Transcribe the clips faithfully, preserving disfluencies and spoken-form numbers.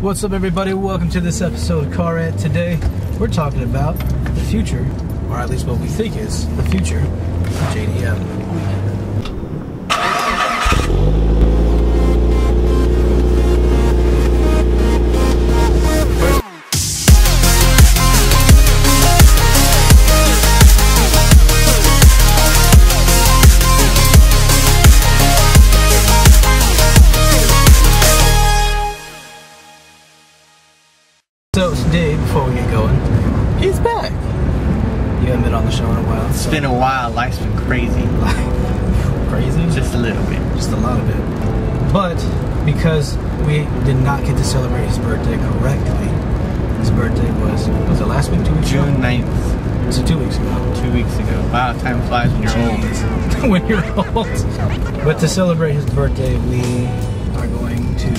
What's up, everybody? Welcome to this episode of Car Rant. Today, we're talking about the future, or at least what we think is the future of J D M. So today, before we get going, he's back. You haven't been on the show in a while. So. It's been a while. Life's been crazy. Crazy? Just a little bit. Just a little bit. But because we did not get to celebrate his birthday correctly, his birthday was was it last week? Two weeks ago? June ninth. So two weeks ago. Two weeks ago. Wow, time flies when you're old. When you're old. But to celebrate his birthday, we are going to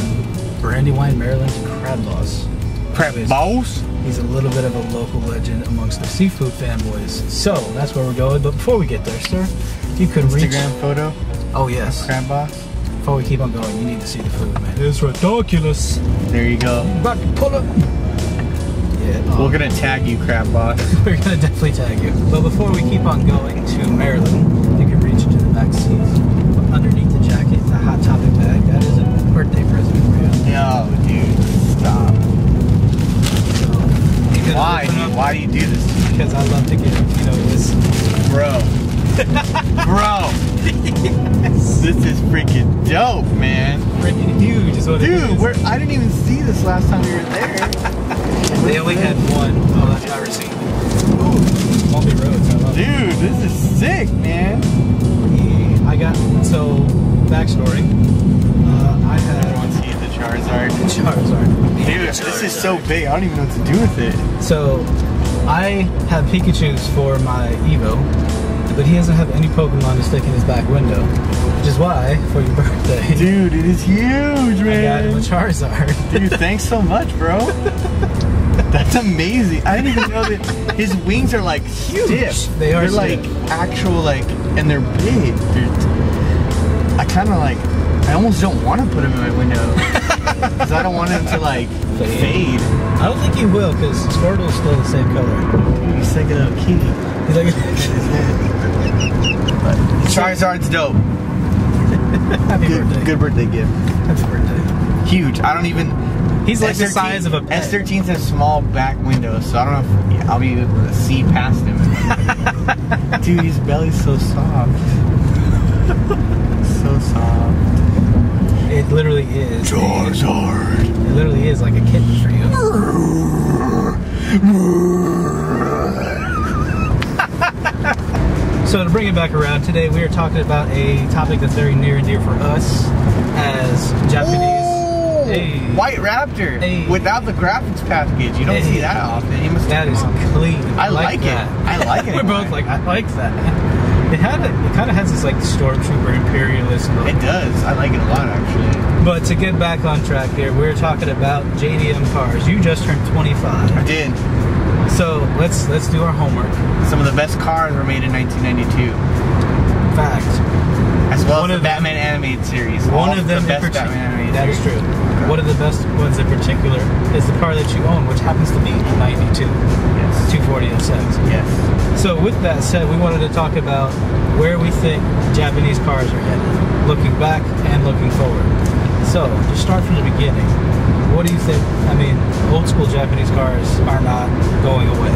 Brandywine, Maryland, to Crab Boss. Crab Boss. He's a little bit of a local legend amongst the seafood fanboys. So that's where we're going. But before we get there, sir, you could Instagram reach Instagram photo. Oh yes. Crab Boss. Before we keep on going, you need to see the food, man. It's ridiculous. There you go. Back pull up. Yeah. We're um, gonna tag you, Crab Boss. We're gonna definitely tag you. But before we keep on going to Maryland, you can reach into the back seat underneath the jacket, the Hot Topic bag. That is a birthday present for you. No, dude, stop. Why? Dude, why do you do this? Because I love to get, you know, this. Bro. Bro. Yes. This is freaking dope, man. Freaking huge is what it is. Dude, we're, I didn't even see this last time we were there. They only had one. Oh, that's got receipt. Ooh. Multi roads. I love it. Dude, this is sick, man. Yeah, I got, so, backstory. Uh, I had. Everyone see the Charizard. The Charizard. Dude, this is so big, I don't even know what to do with it. So, I have Pikachus for my Evo, but he doesn't have any Pokemon to stick in his back window, which is why, for your birthday... Dude, it is huge, man! I got him a Charizard. Dude, thanks so much, bro. That's amazing. I didn't even know that his wings are, like, huge. Stiff. They are They're, stiff. like, actual, like, and they're big. Dude, I kind of, like, I almost don't want to put him in my window. Because I don't want him to, like, fade. I don't think he will, because Squirtle's still the same color. He's like a little kitty. He's like a little kitty. But Charizard's dope. Happy good, birthday. Good birthday gift. Happy birthday. Huge. I don't even... He's like S thirteen, the size of a pet. S thirteens have small back windows, so I don't know if I'll be able to see past him. Dude, his belly's so soft. So soft. It literally is. Charizard. It literally is like a kitten for you. So to bring it back around, today we are talking about a topic that's very near and dear for us as Japanese. Hey. White Raptor. Hey. Without the graphics package. You don't hey. see that often. You must that is on. clean. I, I like, like it. I like it. We're both like, I like that. It had a, it kind of has this like stormtrooper imperialist look. It does. I like it a lot, actually. But to get back on track here, we're talking about J D M cars. You just turned twenty-five. I did. So let's let's do our homework. Some of the best cars were made in nineteen ninety-two. Fact. As well one as the Batman them, animated series. One All of them the best Batman animated That series. is true. Okay. One of the best ones in particular is the car that you own, which happens to be ninety-two. Yes. two forty S X. Yes. So with that said, we wanted to talk about where we think Japanese cars are headed, looking back and looking forward. So, to start from the beginning, what do you think? I mean, old school Japanese cars are not going away,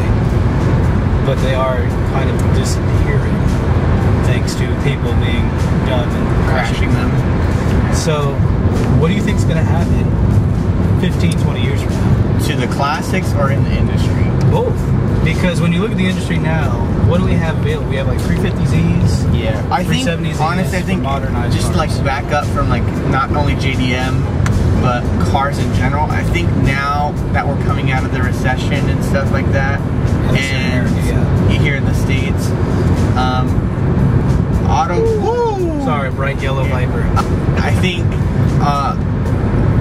but they are kind of disappearing thanks to people being dumb and crashing them. So, what do you think is going to happen fifteen, twenty years from now? To the classics or in the industry? Both. Because when you look at the industry now, what do we have available? We have like three fifty Z's, yeah, three seventy Z's, honestly, I think modernized just cars. Like back up from like not only J D M, but cars in general. I think now that we're coming out of the recession and stuff like that, That's and America, yeah. here in the States, um, auto. Woo! Sorry, bright yellow yeah. Viper. I think uh,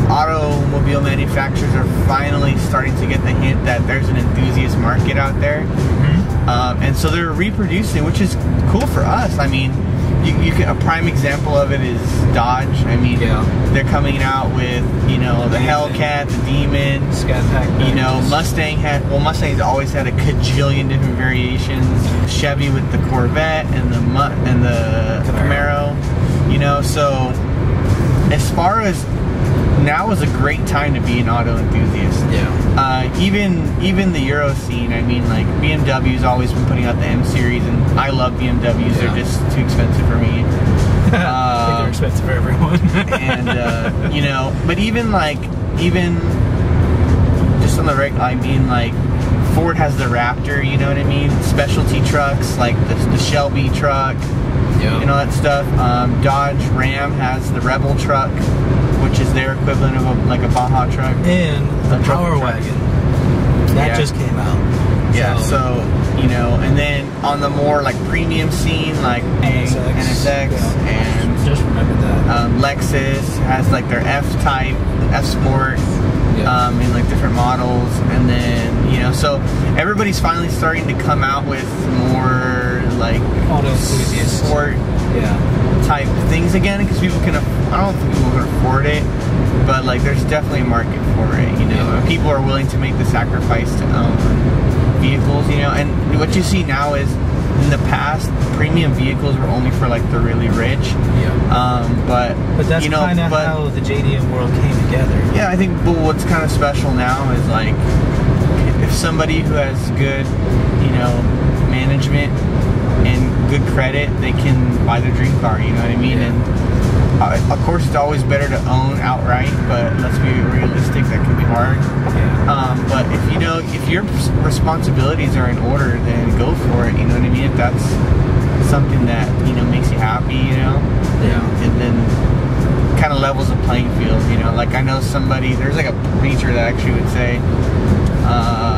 automobile manufacturers are finally starting to get the hint that there's an enthusiast market out there. Mm-hmm. um, and so they're reproducing, which is cool for us. I mean, you, you can, a prime example of it is Dodge. I mean, yeah. they're coming out with, you know, the Hellcat, the Demon, Scat Pack, you know, Mustang had, well, Mustang's always had a cajillion different variations. Chevy with the Corvette and the and the Camaro, you know. So as far as now is a great time to be an auto enthusiast. Yeah. Uh, even even the Euro scene. I mean, like B M W's always been putting out the M series, and I love B M Ws. Yeah. They're just too expensive for me. uh, I think they're expensive for everyone. And uh, you know, but even like even just on the reg, I mean, like Ford has the Raptor. You know what I mean? Specialty trucks like the, the Shelby truck. Yeah. And all that stuff. Um, Dodge Ram has the Rebel truck, which is their equivalent of a, like a Baja truck. And the Power Wagon. That yeah. just came out. Yeah, so. so, you know, and then on the more like premium scene, like N S X, N S X yeah. and just remember that. Um, Lexus has like their F-Type, F-Sport, yeah. um, in like different models. And then, you know, so everybody's finally starting to come out with more like auto enthusiasts. Sport. Yeah. Type things again, because people can. I don't think people can afford it, but like there's definitely a market for it, you know. Yeah. People are willing to make the sacrifice to own vehicles, you know. And what you see now is, in the past, premium vehicles were only for like the really rich. Yeah. Um, but but that's you know, kind of how the J D M world came together. Yeah, I think. But what's kind of special now is like, if somebody who has good, you know, management and good credit, they can buy their dream car, you know what I mean? Yeah. And uh, of course it's always better to own outright, but let's be realistic, that can be hard. Yeah. Um, but if you know, if your responsibilities are in order, then go for it, you know what I mean? If that's something that, you know, makes you happy, you know? Yeah. And then kind of levels the playing field, you know? Like I know somebody, there's like a preacher that actually would say, uh,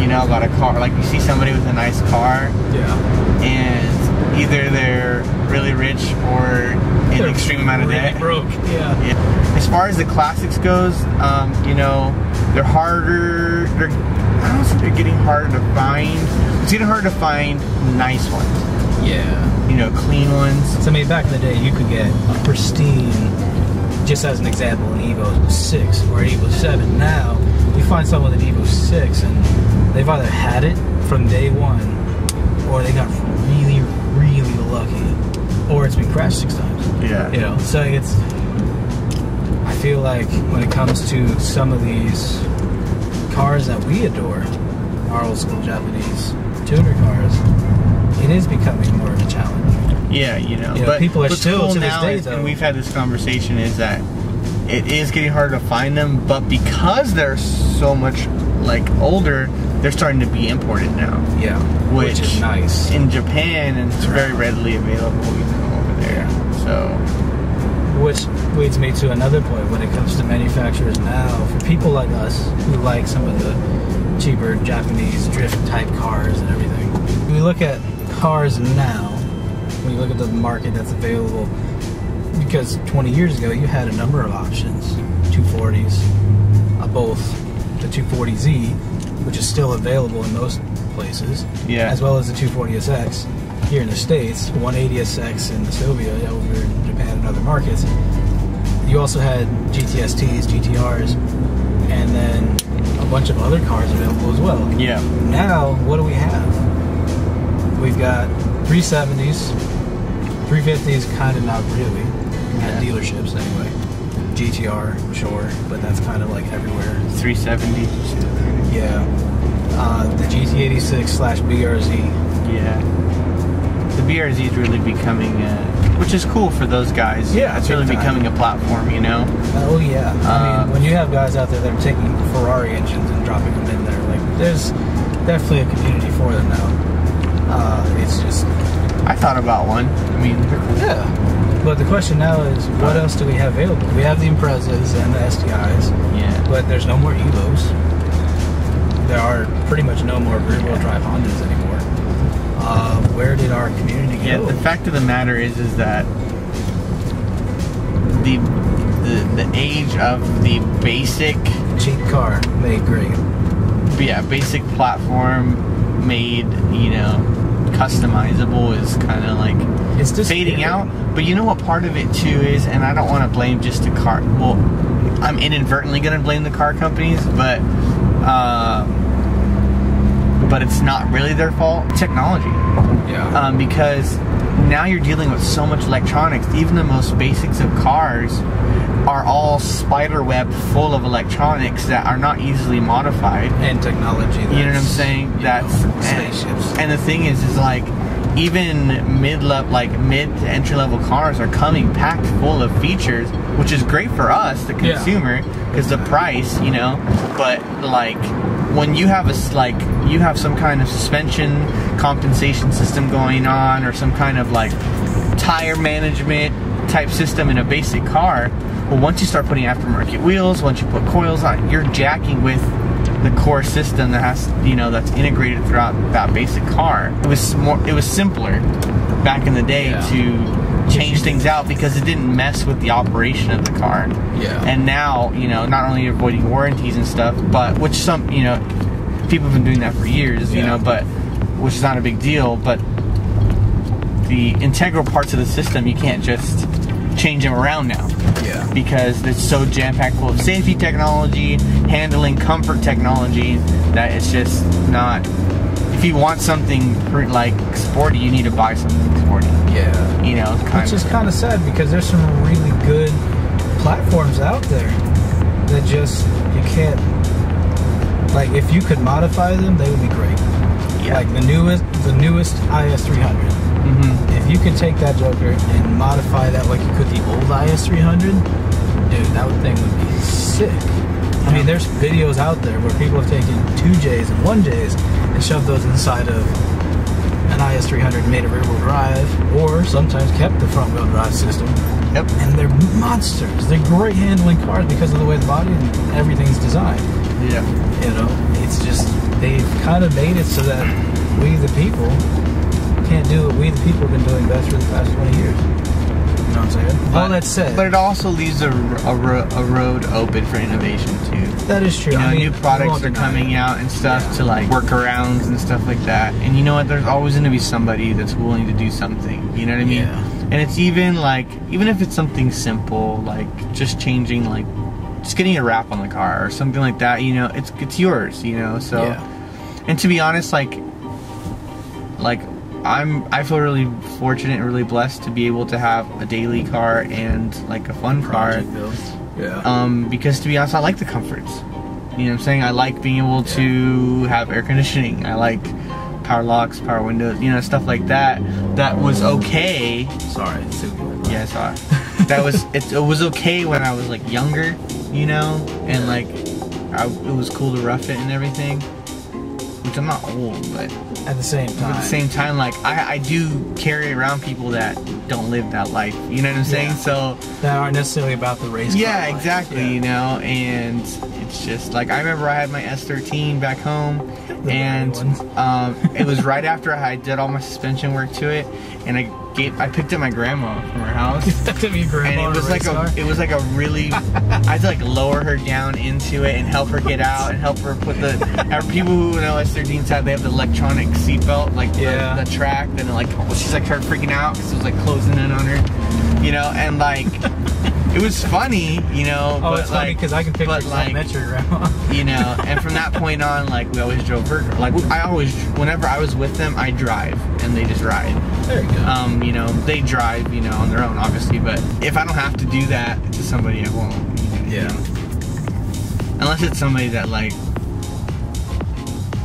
you know, about a car, like you see somebody with a nice car, yeah, and either they're really rich or in they're extreme amount of really debt. Broke, yeah. yeah. As far as the classics goes, um, you know, they're harder. They're I don't think they're getting harder to find. It's getting harder to find nice ones. Yeah. You know, clean ones. So I mean, back in the day, you could get a pristine, just as an example, an Evo six or an Evo seven. Now you find someone with an Evo six and they've either had it from day one, or they got really, really lucky, or it's been crashed six times. Yeah. You know, so it's, I feel like when it comes to some of these cars that we adore, our old school Japanese tuner cars, it is becoming more of a challenge. Yeah, you know, you know but people are still cool to this day, is, though, and we've had this conversation, is that it is getting harder to find them, but because they're so much like older, they're starting to be imported now. Yeah, which, which is nice. In Japan, and it's very readily available even over there. So, which leads me to another point when it comes to manufacturers now. For people like us who like some of the cheaper Japanese drift type cars and everything, we look at cars now. When you look at the market that's available, because twenty years ago you had a number of options, two forties, a both. The two forty Z, which is still available in most places, yeah, as well as the two forty S X here in the States, one eighty S X in Serbia, over in Japan and other markets. You also had G T S Ts, G T Rs, and then a bunch of other cars available as well. Yeah. Now, what do we have? We've got three seventies, three fifties, kind of not really, yeah, at dealerships anyway. G T R, sure, but that's kind of like everywhere. three seventy. Yeah. Uh, the G T eighty-six slash B R Z. Yeah. The B R Z is really becoming, a, which is cool for those guys. Yeah. It's really becoming a platform, you know? Oh, yeah. Uh, I mean, when you have guys out there that are taking Ferrari engines and dropping them in there, like, there's definitely a community for them now. Uh, it's just... I thought about one. I mean, they're cool. Yeah. But the question now is, what else do we have available? We have the Imprezas and the S T Is, yeah, but there's no more Evos. There are pretty much no more rear-wheel drive Hondas anymore. Uh, where did our community go? Yeah, the fact of the matter is, is that the the, the age of the basic cheap car made great. Yeah, basic platform made, you know, customizable is kind of like it's just fading scary. out. But you know what part of it too is, and I don't want to blame just the car. Well, I'm inadvertently going to blame the car companies, but uh, but it's not really their fault. Technology, yeah, um, because now you're dealing with so much electronics. Even the most basics of cars are all spiderweb full of electronics that are not easily modified. And technology. That's, you know what I'm saying? That's know, spaceships. And, and the thing is, is like even mid level, like mid to entry level cars are coming packed full of features, which is great for us, the consumer, because yeah. the price, you know. But like when you have a like you have some kind of suspension compensation system going on, or some kind of like tire management type system in a basic car. Well, once you start putting aftermarket wheels, once you put coils on, you're jacking with the core system that has, you know, that's integrated throughout that basic car. It was more, it was simpler back in the day yeah. to change things out because it didn't mess with the operation of the car. Yeah. And now, you know, not only you're avoiding warranties and stuff, but which some, you know, people have been doing that for years, yeah. you know, but which is not a big deal, but the integral parts of the system, you can't just change them around now. Yeah. Because it's so jam-packed full of safety technology, handling comfort technology, that it's just not... If you want something like sporty, you need to buy something sporty. Yeah. You know, kind Which of. Which is kind of sad because there's some really good platforms out there that just, you can't... Like, if you could modify them, they would be great. Yeah. Like the newest, the newest I S three hundred. Mm-hmm. If you could take that Joker and modify that like you could the old I S three hundred, dude, that thing would be sick. I mean, there's videos out there where people have taken two J's and one J's and shoved those inside of an I S three hundred and made a rear-wheel drive, or sometimes kept the front-wheel drive system. Yep. And they're monsters. They're great handling cars because of the way the body and everything's designed. Yeah. You know, it's just, they've kind of made it so that we, the people, can't do what we the people have been doing best for the past twenty years. You know what I'm saying? But, all that said, but it also leaves a, a, ro a road open for innovation too. That is true. You know, I mean, new products are coming out and stuff yeah. to like workarounds and stuff like that. And you know what? There's always going to be somebody that's willing to do something. You know what I mean? Yeah. And it's even like, even if it's something simple, like just changing, like just getting a wrap on the car or something like that. You know, it's it's yours. You know, so. Yeah. And to be honest, like, like. I'm, I feel really fortunate and really blessed to be able to have a daily car and like a fun car. Yeah. Um, because to be honest, I like the comforts. You know what I'm saying? I like being able yeah. to have air conditioning. I like power locks, power windows, you know, stuff like that. That was okay. Sorry. Yeah, sorry. That was, it, it was okay when I was like younger, you know, and like I, it was cool to rough it and everything. Which I'm not old, but at the same time, at the same time, like I, I do carry around people that don't live that life. You know what I'm saying? Yeah. So that aren't necessarily about the race. Yeah, car exactly. Yeah. You know, and it's just like I remember I had my S thirteen back home, the and um, it was right after I did all my suspension work to it, and I gave I picked up my grandma from her house. Picked up your grandma, and it was a like car? a it was like a really I had to like lower her down into it and help her get out and help her put the our people who know S thirteens have, they have the electronic seatbelt like yeah. the, the track, and like she's like started freaking out because it was like closing in on her, you know, and like it was funny, you know. Oh, but it's like, funny because I can picture but like I met your grandma. You know, and from that point on, like we always drove her. Like I always, whenever I was with them, I drive and they just ride. There you go. Um, you know, they drive, you know, on their own, obviously. But if I don't have to do that to somebody, I won't. Yeah. Unless it's somebody that like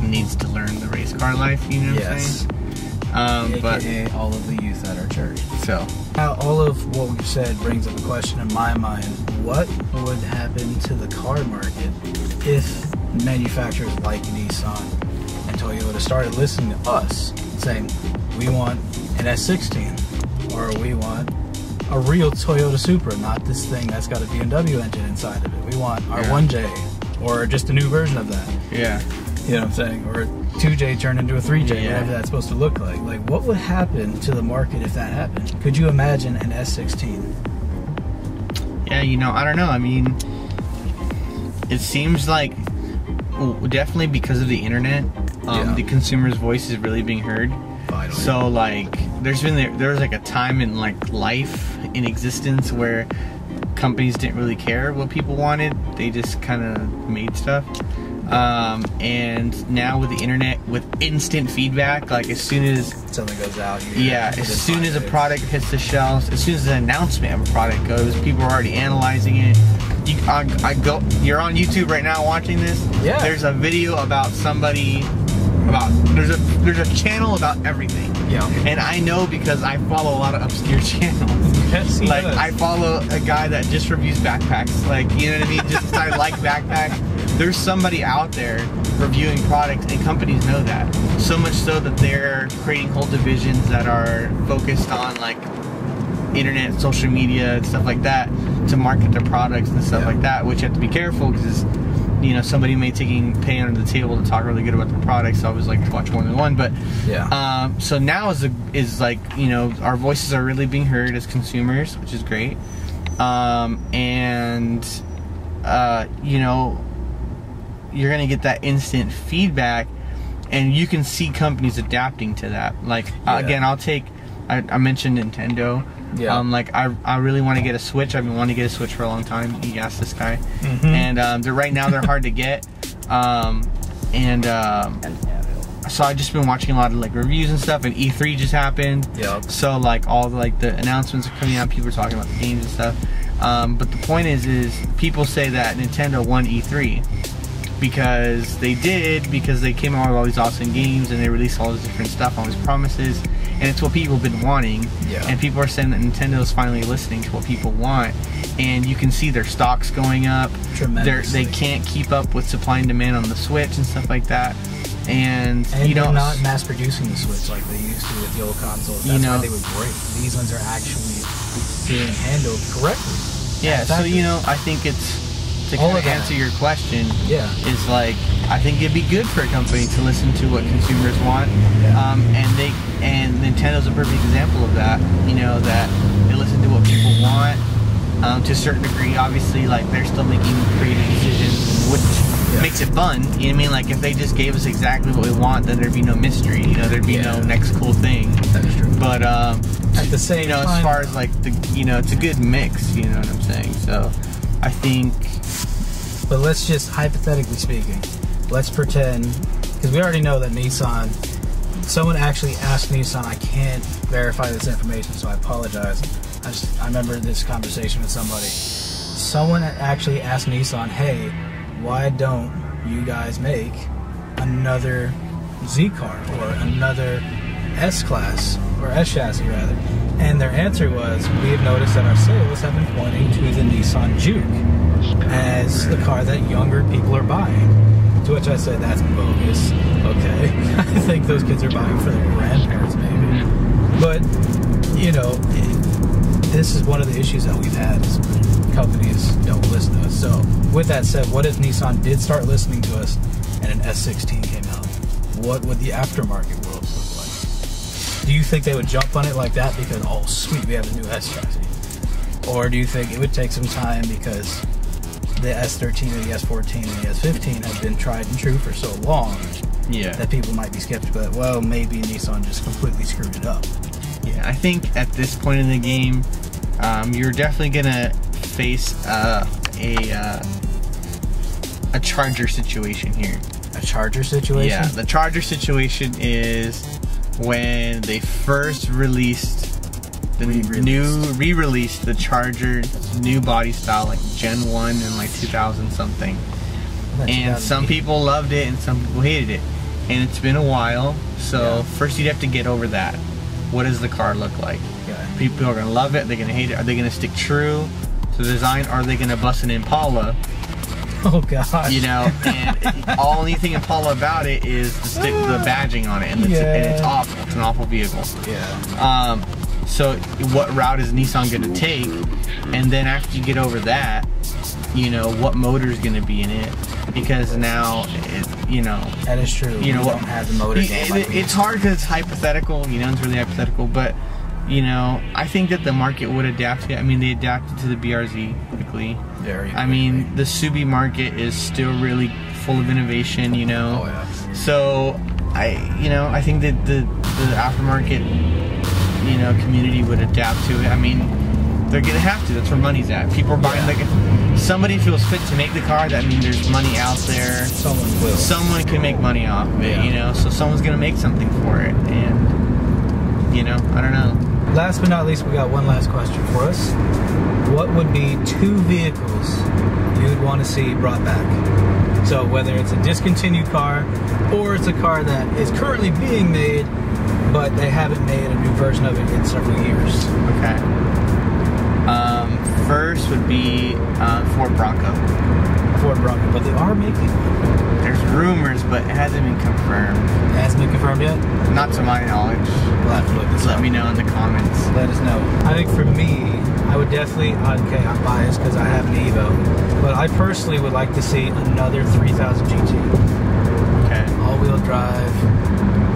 needs to learn the race car life, you know what yes. I'm saying? Um, A K A but all of the youth at our church. So. Now, all of what we've said brings up a question in my mind: what would happen to the car market if manufacturers like Nissan and Toyota started listening to us, saying we want an S sixteen, or we want a real Toyota Supra, not this thing that's got a B M W engine inside of it. We want our yeah. one J, or just a new version of that. Yeah. You know what I'm saying? Or two J turned into a three J, yeah. whatever that's supposed to look like. Like, what would happen to the market if that happened? Could you imagine an S sixteen? Yeah, you know, I don't know. I mean, it seems like definitely because of the internet, um, yeah. the consumer's voice is really being heard. So like there's been there, there was like a time in like life in existence where companies didn't really care what people wanted. They just kind of made stuff. Um, and now with the internet, with instant feedback, like as soon as something goes out, yeah, as soon as a product hits the shelves, as soon as the announcement of a product goes, people are already analyzing it. You, I, I go, you're on YouTube right now watching this. Yeah. There's a video about somebody, about there's a there's a channel about everything. Yeah. And I know because I follow a lot of obscure channels. Yes, like does. I follow a guy that just reviews backpacks. Like you know what I mean? Just I like backpacks. There's somebody out there reviewing products, and companies know that. So much so that they're creating whole divisions that are focused on like internet, social media, and stuff like that to market their products and stuff yeah. like that, which you have to be careful because, you know, somebody may taking pay under the table to talk really good about their products. So I always like to watch more than one. But yeah. Um, so now is, a, is like, you know, our voices are really being heard as consumers, which is great. Um, and, uh, you know, you're gonna get that instant feedback, and you can see companies adapting to that. Like yeah. uh, again, I'll take. I, I mentioned Nintendo. Yeah. Um, like I, I really want to get a Switch. I've been wanting to get a Switch for a long time. You asked this guy, mm-hmm. and um, they're right now they're hard to get. Um, and um, so I've just been watching a lot of like reviews and stuff. And E three just happened. Yeah. So like all the, like the announcements are coming out. People are talking about the games and stuff. Um, but the point is, is people say that Nintendo won E three. Because they did, because they came out with all these awesome games and they released all this different stuff, all these promises, and it's what people have been wanting. Yeah. And people are saying that Nintendo's finally listening to what people want, and you can see their stocks going up. Tremendously. They can't keep up with supply and demand on the Switch and stuff like that. And, and you know, they're not mass producing the Switch like they used to with the old consoles. That's you know, why they would break. These ones are actually being handled correctly. Yeah. So you know, I think it's. To kind of answer your question, yeah. is like I think it'd be good for a company to listen to what consumers want, yeah. um, and they and Nintendo's a perfect example of that. You know that they listen to what people want um, to a certain degree. Obviously, like they're still making creative decisions, which yeah. makes it fun. You know what I mean? Like if they just gave us exactly what we want, then there'd be no mystery. You know, there'd be yeah. no next cool thing. That's true. But um, at the same, you know, time, as far as like the you know, it's a good mix. You know what I'm saying? So I think. But let's just, hypothetically speaking, let's pretend, because we already know that Nissan, someone actually asked Nissan, I can't verify this information, so I apologize. I, just, I remember this conversation with somebody. Someone actually asked Nissan, hey, why don't you guys make another Z car or another S-Class, or S-Chassis rather? And their answer was, we have noticed that our sales have been pointing to the Nissan Juke as the car that younger people are buying. To which I said, that's bogus. Okay. I think those kids are buying for their grandparents, maybe. But, you know, it, this is one of the issues that we've had is companies don't listen to us. So, with that said, what if Nissan did start listening to us and an S sixteen came out? What would the aftermarket world look like? Do you think they would jump on it like that because, oh, sweet, we have a new S-Chassis? Or do you think it would take some time because the S thirteen and the S fourteen and the S fifteen have been tried and true for so long yeah. that people might be skeptical that, well, maybe Nissan just completely screwed it up. Yeah, I think at this point in the game, um, you're definitely going to face uh, a uh, a Charger situation here. A Charger situation? Yeah, the Charger situation is when they first released the re-released. new re-released the Charger new body style, like Gen one in like two thousand something, and some people loved it and some people hated it, and it's been a while. So yeah. first you'd have to get over that. What does the car look like? Yeah. People are gonna love it. They're gonna hate it. Are they gonna stick true to the design? Are they gonna bust an Impala? Oh god! You know, and all anything Impala about it is the, stick, the badging on it, and it's, yeah. and it's awful. It's an awful vehicle. Yeah. Um. So what route is Nissan going to take? And then after you get over that, you know, what motor is going to be in it? Because now, it, you know. That is true. You know, we don't have the motor. It, it, like it's these. hard because it's hypothetical. You know, it's really hypothetical. But, you know, I think that the market would adapt to it. I mean, they adapted to the B R Z quickly. Very quickly. I mean, the S U V market is still really full of innovation, you know. Oh, yeah. So, I, you know, I think that the... the aftermarket, you know, community would adapt to it. I mean, they're gonna have to. That's where money's at. People are buying, like, if somebody feels fit to make the car, that means there's money out there. Someone will. Someone can make money off of it, yeah. you know? So someone's gonna make something for it, and, you know, I don't know. Last but not least, we got one last question for us. What would be two vehicles you'd want to see brought back? So whether it's a discontinued car, or it's a car that is currently being made, but they haven't made a new version of it in several years. Okay. Um, first would be uh, Ford Bronco. Ford Bronco, but they are making one. There's rumors, but it hasn't been confirmed. It hasn't been confirmed yet? Not to my knowledge. We'll have to look this up. Let me know in the comments. Let us know. I think for me, I would definitely, okay, I'm biased because I have an Evo, but I personally would like to see another three thousand G T. Okay. All-wheel drive.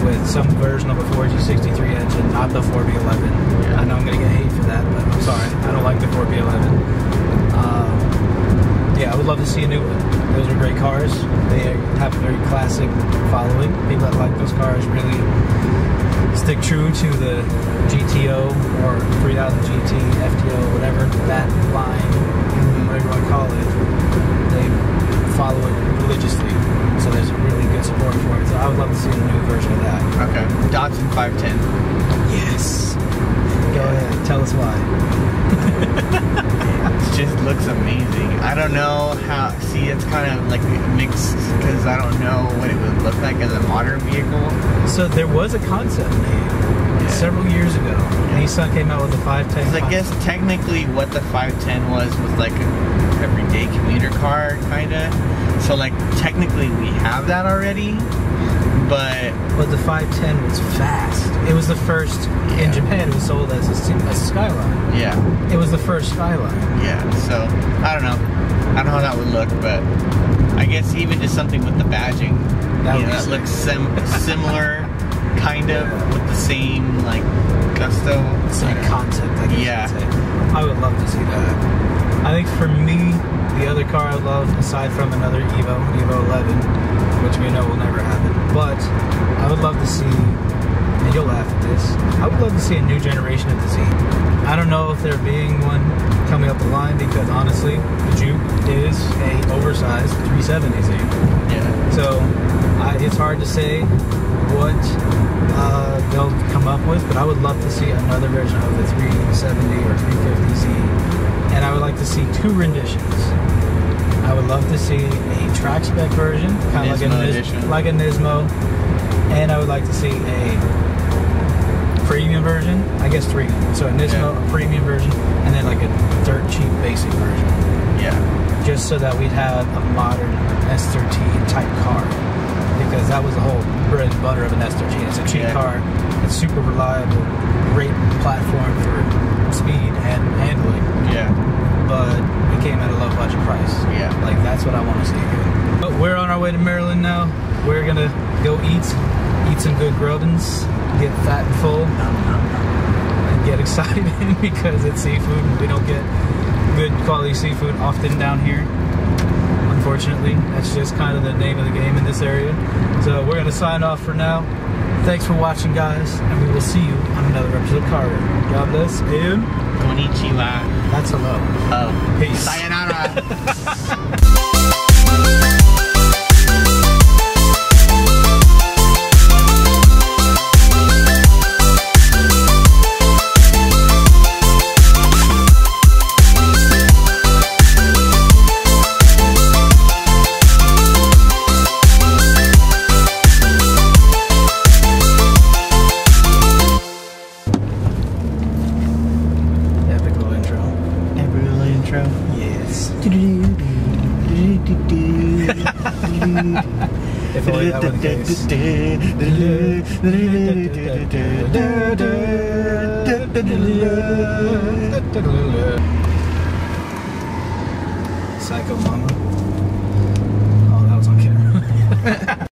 With some version of a four G sixty-three engine, not the four B eleven. Yeah. I know I'm gonna get hate for that, but I'm sorry. I don't like the four B eleven. Um, yeah, I would love to see a new one. Those are great cars. They have a very classic following. People that like those cars really stick true to the G T O or three thousand G T, F T O, whatever that line, whatever you want to call it. They follow it religiously. So there's really good support for it. So I would love to see a new version of that. Okay. Datsun five ten. Yes. Go ahead. Tell us why. It just looks amazing. I don't know how. See, it's kind of like mixed because I don't know what it would look like as a modern vehicle. So there was a concept made. Several years ago, yeah. Nissan came out with the five ten. Because I guess technically what the five ten was was like an everyday commuter car, kinda. So like technically we have that already, but but the five ten was fast. It was the first yeah. in Japan. It was sold as a, as a Skyline. Yeah. It was the first Skyline. Yeah. So I don't know. I don't know how that would look, but I guess even just something with the badging that, you know, that looks sim similar. Kind of with the same like gusto, same concept. I guess yeah, I'd say. I would love to see that. I think for me, the other car I love, aside from another Evo, Evo eleven, which we know will never happen, but I would love to see. And you'll laugh at this. I would love to see a new generation of the Z. I don't know if there being one coming up the line because honestly, the Juke is a oversized three seventy Z. Yeah. So I, it's hard to say what uh, they'll come up with, but I would love to see another version of the three seventy or three fifty Z, and I would like to see two renditions. I would love to see a track spec version, kind of like a Nismo, like a Nismo, and I would like to see a premium version. I guess three. So a Nismo, yeah. a premium version, and then like a dirt cheap basic version. Yeah. Just so that we'd have a modern S thirteen type car. Because that was the whole bread and butter of an S thirteen. It's a cheap yeah. car. It's super reliable, great platform for speed and handling. Yeah. But it came at a low budget price. Yeah. Like that's what I want to see. But we're on our way to Maryland now. We're gonna go eat, eat some good grubbins, get fat and full, and get excited because it's seafood. We don't get good quality seafood often down here. Unfortunately, that's just kind of the name of the game in this area. So we're going to sign off for now. Thanks for watching, guys, and we will see you on another episode of Car Rant. God bless and konnichiwa. That's hello. Oh, peace. Sayonara. If only that were the case. Psycho Mama. Oh, that was on camera.